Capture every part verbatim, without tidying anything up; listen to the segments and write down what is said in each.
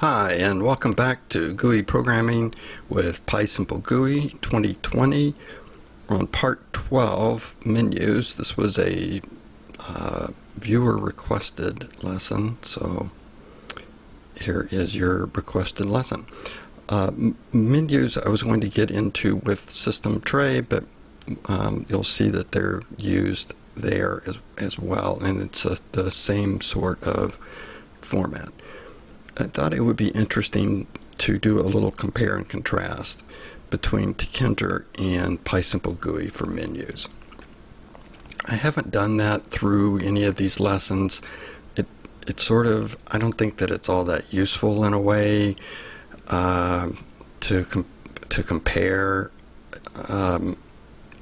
Hi, and welcome back to G U I Programming with PySimpleGUI twenty twenty. We're on part twelve, Menus. This was a uh, viewer-requested lesson, so here is your requested lesson. Uh, menus I was going to get into with System Tray, but um, you'll see that they're used there as, as well, and it's a, the same sort of format. I thought it would be interesting to do a little compare and contrast between tkinter and PySimpleGUI for menus. I haven't done that through any of these lessons. It it's sort of, I don't think that it's all that useful in a way uh, to com to compare. Um,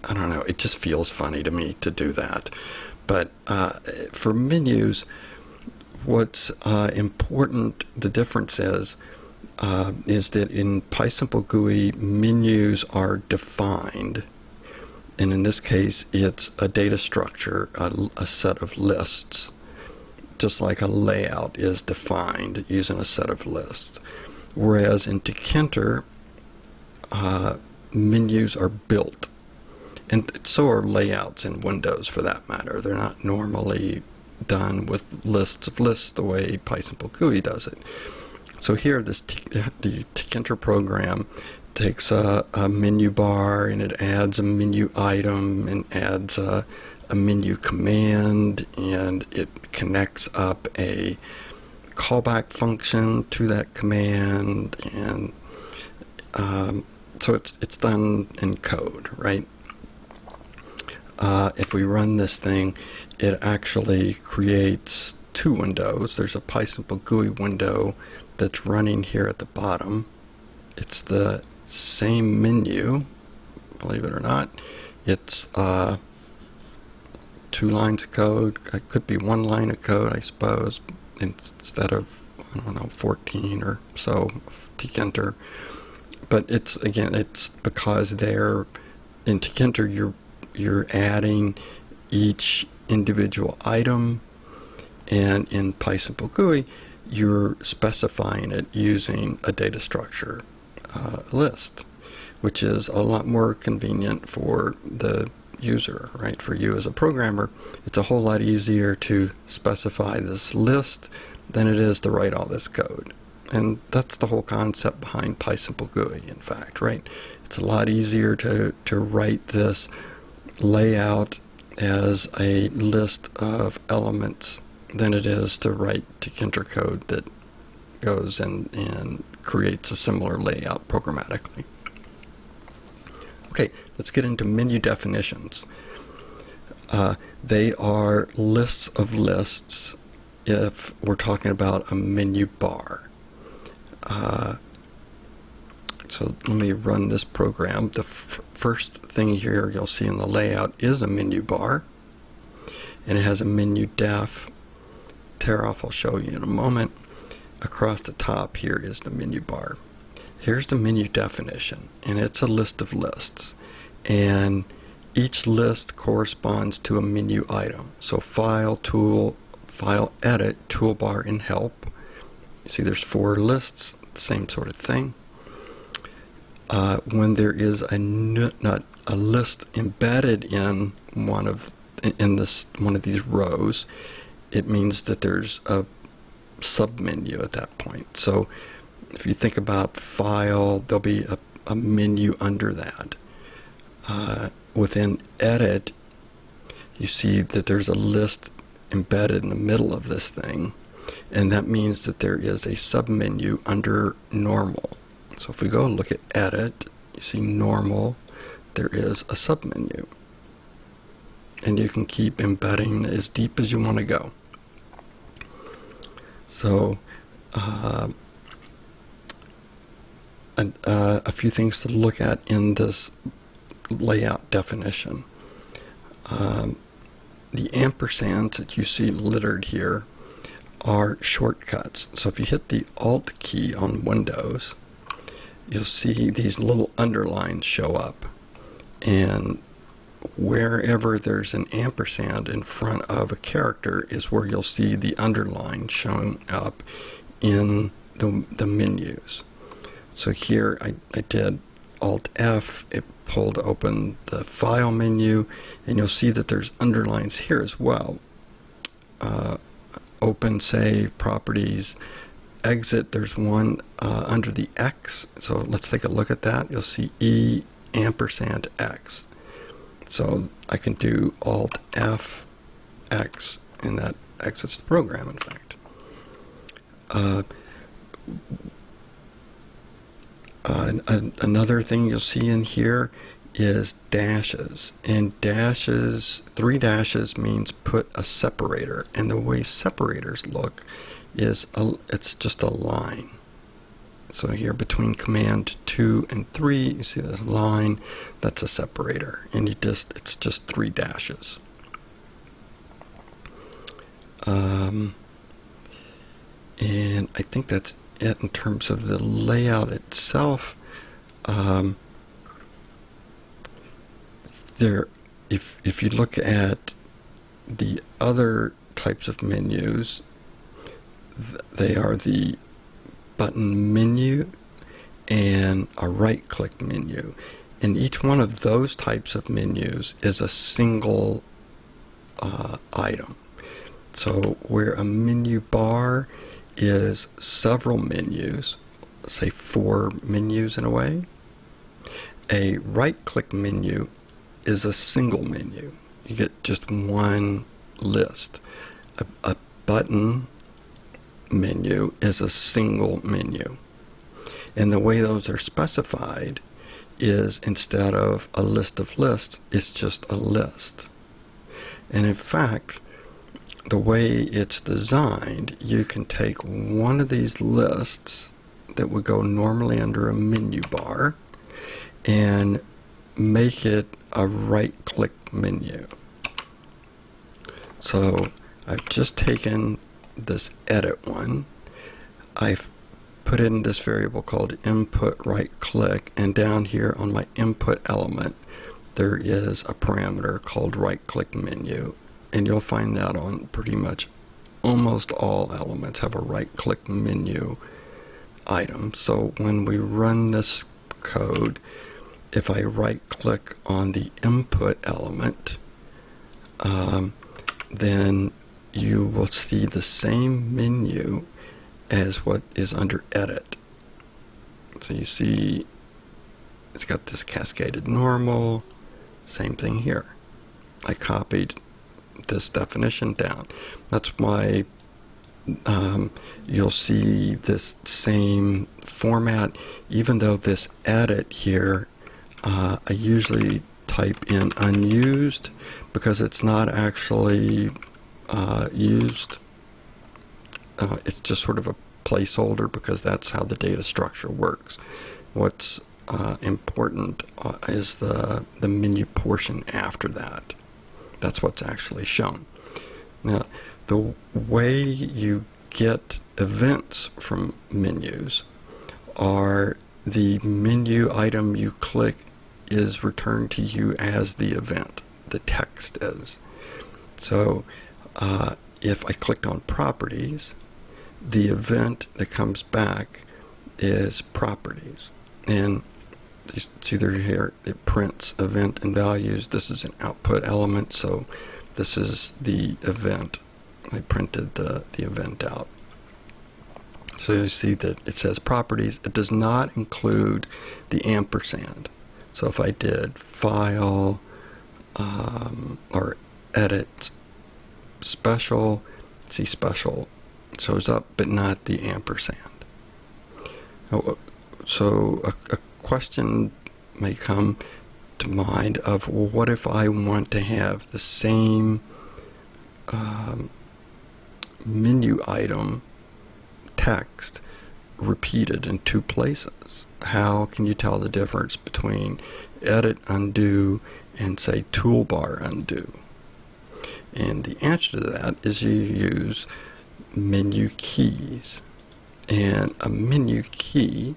I don't know. It just feels funny to me to do that. But uh, for menus, what's uh, important, the difference is, uh, is that in PySimpleGUI, menus are defined. And in this case, it's a data structure, a, a set of lists, just like a layout is defined using a set of lists. Whereas in tkinter, uh, menus are built. And so are layouts in Windows, for that matter. They're not normally done with lists of lists the way PySimpleGUI does it. So here, this t the tkinter program takes a, a menu bar, and it adds a menu item, and adds a, a menu command, and it connects up a callback function to that command, and um, so it's it's done in code, right? Uh, if we run this thing, it actually creates two windows. There's a PySimpleGUI window that's running here at the bottom. It's the same menu, believe it or not. It's uh, two lines of code. It could be one line of code, I suppose, instead of, I don't know, fourteen or so tkinter. But it's, again, it's because they're in tkinter, you're you're adding each individual item, and in PySimpleGUI, you're specifying it using a data structure uh, list, which is a lot more convenient for the user, right? For you as a programmer, it's a whole lot easier to specify this list than it is to write all this code. And that's the whole concept behind PySimpleGUI, in fact, right? It's a lot easier to, to write this layout as a list of elements than it is to write tkinter code that goes and, and creates a similar layout programmatically. Okay, let's get into menu definitions. Uh, they are lists of lists if we're talking about a menu bar. Uh, So let me run this program. The f first thing here you'll see in the layout is a menu bar, and it has a menu def. Tear off, I'll show you in a moment. Across the top here is the menu bar. Here's the menu definition, and it's a list of lists, and each list corresponds to a menu item. So file, tool, file, edit, toolbar, and help. You see there's four lists, same sort of thing. Uh, when there is a not a list embedded in one of in this one of these rows, it means that there's a submenu at that point. So if you think about file, there'll be a, a menu under that. Uh, within edit, you see that there's a list embedded in the middle of this thing, and that means that there is a submenu under normal. So if we go look at edit, you see normal, there is a submenu. And you can keep embedding as deep as you want to go. So uh, and, uh, a few things to look at in this layout definition. Um, the ampersands that you see littered here are shortcuts. So if you hit the Alt key on Windows, you'll see these little underlines show up, and wherever there's an ampersand in front of a character is where you'll see the underline showing up in the, the menus. So here I, I did Alt F, it pulled open the file menu, and you'll see that there's underlines here as well. Uh, open, save, properties, exit, there's one uh, under the X, so let's take a look at that. You'll see E ampersand X. So I can do Alt F X, and that exits the program, in fact. Uh, uh, an, another thing you'll see in here is dashes, and dashes, three dashes means put a separator, and the way separators look is a, it's just a line. So here between command two and three, you see this line, that's a separator, and you just, it's just three dashes. Um, and I think that's it in terms of the layout itself. Um, there, if, if you look at the other types of menus, th they are the button menu and a right-click menu, and each one of those types of menus is a single uh, item. So where a menu bar is several menus, say four menus in a way, a right-click menu is a single menu. You get just one list. A, a button menu is a single menu, and the way those are specified is instead of a list of lists, it's just a list. And in fact, the way it's designed, you can take one of these lists that would go normally under a menu bar and make it a right-click menu. So I've just taken this edit one, I've put in this variable called input right click, and down here on my input element there is a parameter called right click menu, and you'll find that on pretty much almost all elements have a right click menu item. So when we run this code, if I right click on the input element, um, then you will see the same menu as what is under edit. So you see it's got this cascaded normal, same thing here. I copied this definition down. That's why um, you'll see this same format, even though this edit here, uh, I usually type in unused because it's not actually Uh, used. Uh, it's just sort of a placeholder because that's how the data structure works. What's uh, important uh, is the, the menu portion after that. That's what's actually shown. Now, the way you get events from menus are the menu item you click is returned to you as the event, the text is. So Uh, if I clicked on properties, the event that comes back is properties. And you see there here, it prints event and values. This is an output element, so this is the event. I printed the, the event out. So you see that it says properties. It does not include the ampersand. So if I did file um, or edit special, see special shows up, but not the ampersand. So a, a question may come to mind of, well, what if I want to have the same um, menu item text repeated in two places? How can you tell the difference between edit undo and say toolbar undo? And the answer to that is you use menu keys. And a menu key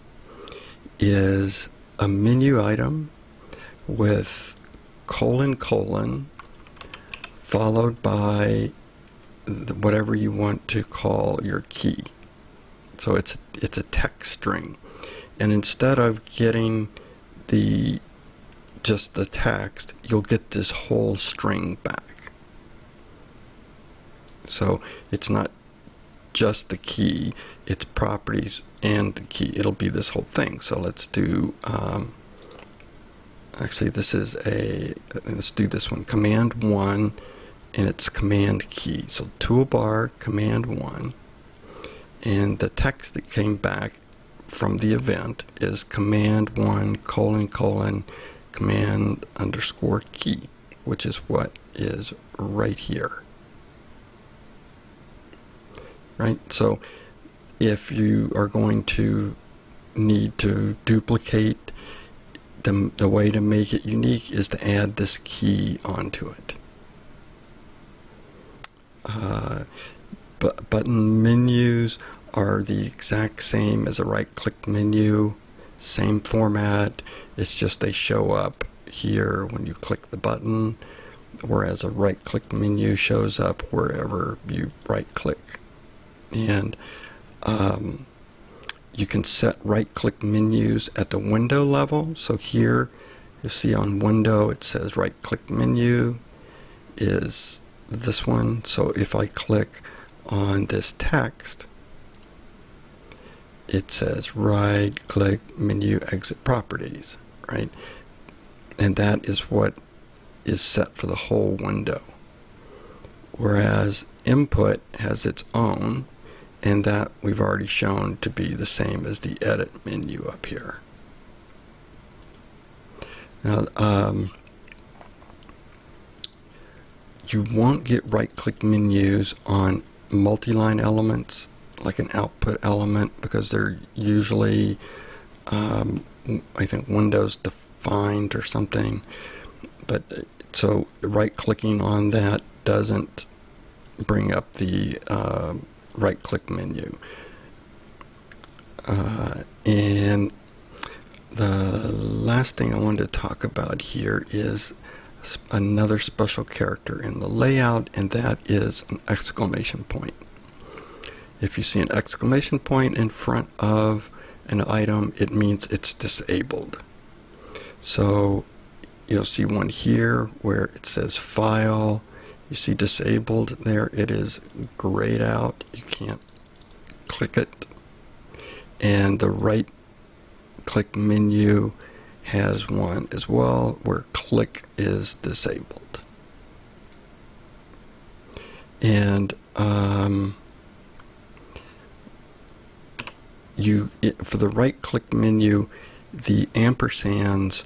is a menu item with colon colon followed by whatever you want to call your key. So it's it's a text string, and instead of getting the just the text, you'll get this whole string back. So it's not just the key, it's properties and the key. It'll be this whole thing. So let's do um, actually this is a let's do this one, command one, and it's command key. So toolbar, command one, and the text that came back from the event is command one colon colon command underscore key, which is what is right here. Right, so if you are going to need to duplicate, the, the way to make it unique is to add this key onto it. Uh, but button menus are the exact same as a right-click menu, same format, it's just they show up here when you click the button, whereas a right-click menu shows up wherever you right-click. And um, you can set right-click menus at the window level. So here you see on window it says right-click menu is this one. So if I click on this text, it says right-click menu exit properties, right? And that is what is set for the whole window. Whereas input has its own, and that we've already shown to be the same as the edit menu up here. Now, um, you won't get right-click menus on multi-line elements, like an output element, because they're usually, um, I think, Windows defined or something. But so right-clicking on that doesn't bring up the uh, right-click menu. Uh, and the last thing I wanted to talk about here is another special character in the layout, and that is an exclamation point. If you see an exclamation point in front of an item, it means it's disabled. So you'll see one here where it says file. You see disabled there. It is grayed out. You can't click it. And the right click menu has one as well where click is disabled. And um, You, it, for the right-click menu, the ampersands,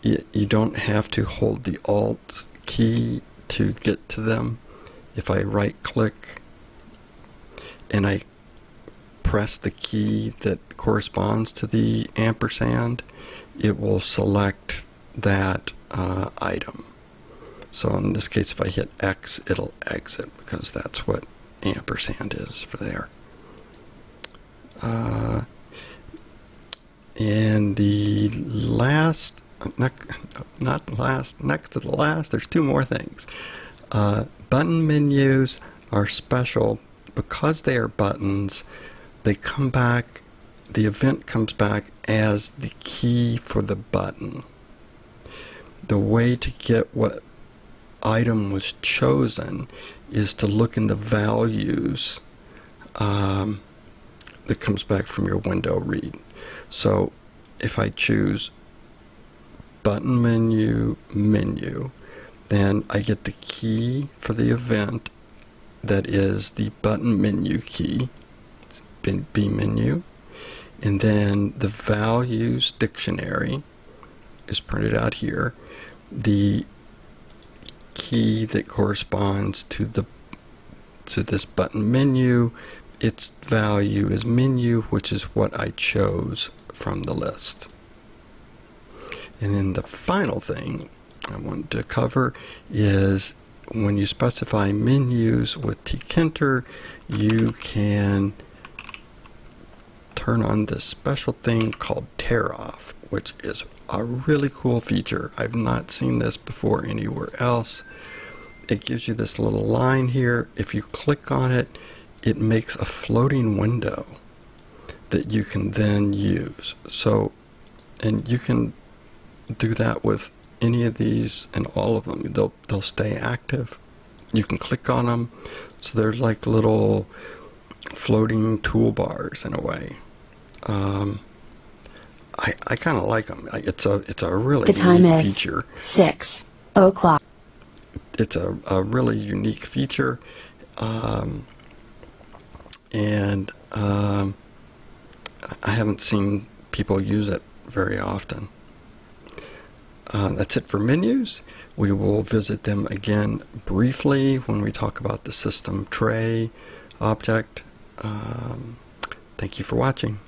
it, you don't have to hold the Alt key to get to them. If I right-click and I press the key that corresponds to the ampersand, it will select that uh, item. So in this case, if I hit X, it'll exit, because that's what ampersand is for there. Uh, and the last, not, not last, next to the last, there's two more things. Uh, button menus are special because they are buttons. They come back, the event comes back as the key for the button. The way to get what item was chosen is to look in the values um, that comes back from your window read. So if I choose button menu, menu, then I get the key for the event that is the button menu key, B menu, and then the values dictionary is printed out here, the key that corresponds to the to this button menu. Its value is menu, which is what I chose from the list. And then the final thing I wanted to cover is when you specify menus with tkinter, you can turn on this special thing called tear off, which is a really cool feature. I've not seen this before anywhere else. It gives you this little line here. If you click on it, it makes a floating window that you can then use. So, and you can do that with any of these and all of them. They'll, they'll stay active. You can click on them. So they're like little floating toolbars in a way. Um, I, I kind of like them. It's a, it's a really the time unique is feature. Six o'clock. It's a, a really unique feature. Um, and um, I haven't seen people use it very often. Uh, that's it for menus. We will visit them again briefly when we talk about the system tray object. Um, thank you for watching.